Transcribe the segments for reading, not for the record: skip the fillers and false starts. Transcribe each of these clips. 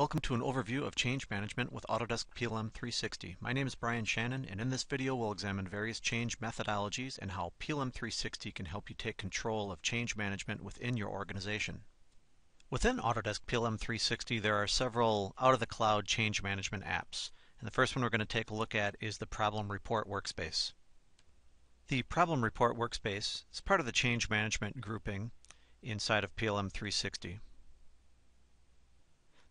Welcome to an overview of change management with Autodesk PLM 360. My name is Brian Shannon, and in this video we'll examine various change methodologies and how PLM 360 can help you take control of change management within your organization. Within Autodesk PLM 360 there are several out-of-the-cloud change management apps. And the first one we're going to take a look at is the Problem Report Workspace. The Problem Report Workspace is part of the change management grouping inside of PLM 360.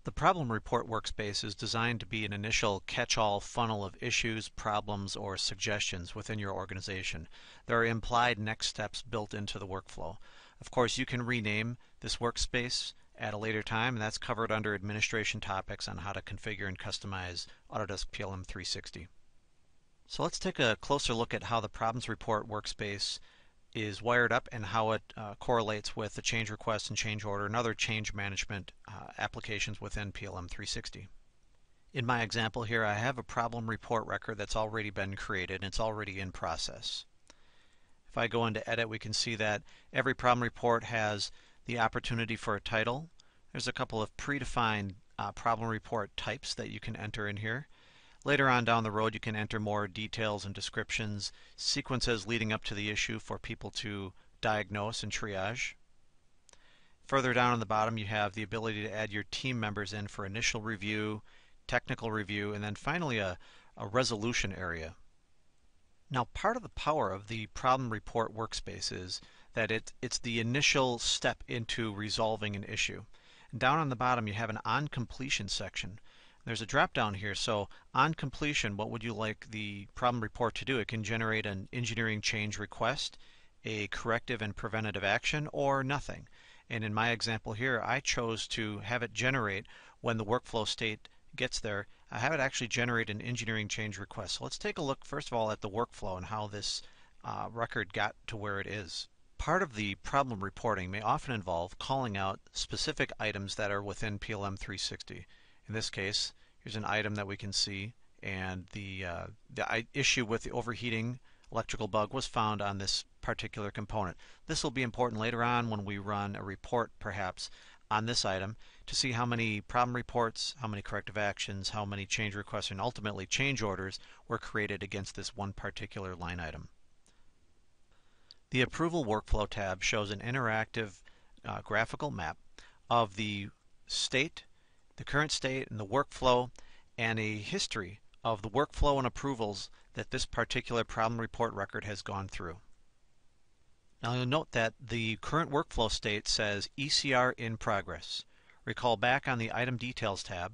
The Problem Report Workspace is designed to be an initial catch-all funnel of issues, problems, or suggestions within your organization. There are implied next steps built into the workflow. Of course, you can rename this workspace at a later time, and that's covered under administration topics on how to configure and customize Autodesk PLM 360. So let's take a closer look at how the Problems Report Workspace is wired up and how it correlates with the change request and change order and other change management applications within PLM 360. In my example here, I have a problem report record that's already been created and it's already in process. If I go into edit, we can see that every problem report has the opportunity for a title. There's a couple of predefined problem report types that you can enter in here. Later on down the road, you can enter more details and descriptions, sequences leading up to the issue for people to diagnose and triage. Further down on the bottom, you have the ability to add your team members in for initial review, technical review, and then finally a resolution area. Now, part of the power of the Problem Report Workspace is that it's the initial step into resolving an issue. And down on the bottom, you have an On Completion section. There's a drop down here, so on completion, what would you like the problem report to do? It can generate an engineering change request, a corrective and preventative action, or nothing. And in my example here, I chose to have it generate, when the workflow state gets there, I have it actually generate an engineering change request. So let's take a look first of all at the workflow and how this record got to where it is. Part of the problem reporting may often involve calling out specific items that are within PLM 360. In this case, here's an item that we can see, and the issue with the overheating electrical bug was found on this particular component. This will be important later on when we run a report, perhaps, on this item to see how many problem reports, how many corrective actions, how many change requests, and ultimately change orders were created against this one particular line item. The Approval Workflow tab shows an interactive graphical map of the state, the current state and the workflow, and a history of the workflow and approvals that this particular problem report record has gone through. Now you'll note that the current workflow state says ECR in progress. Recall back on the Item Details tab.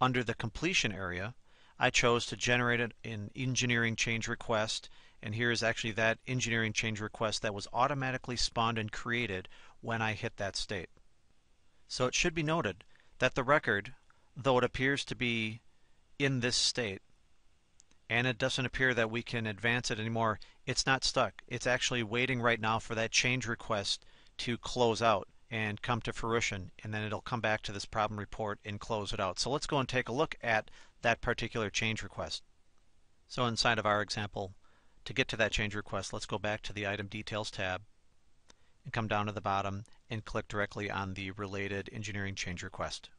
Under the Completion area, I chose to generate an engineering change request, and here is actually that engineering change request that was automatically spawned and created when I hit that state. So it should be noted that the record, though it appears to be in this state, and it doesn't appear that we can advance it anymore, it's not stuck. It's actually waiting right now for that change request to close out and come to fruition, and then it'll come back to this problem report and close it out. So let's go and take a look at that particular change request. So inside of our example, to get to that change request, let's go back to the Item Details tab and come down to the bottom and click directly on the related engineering change request.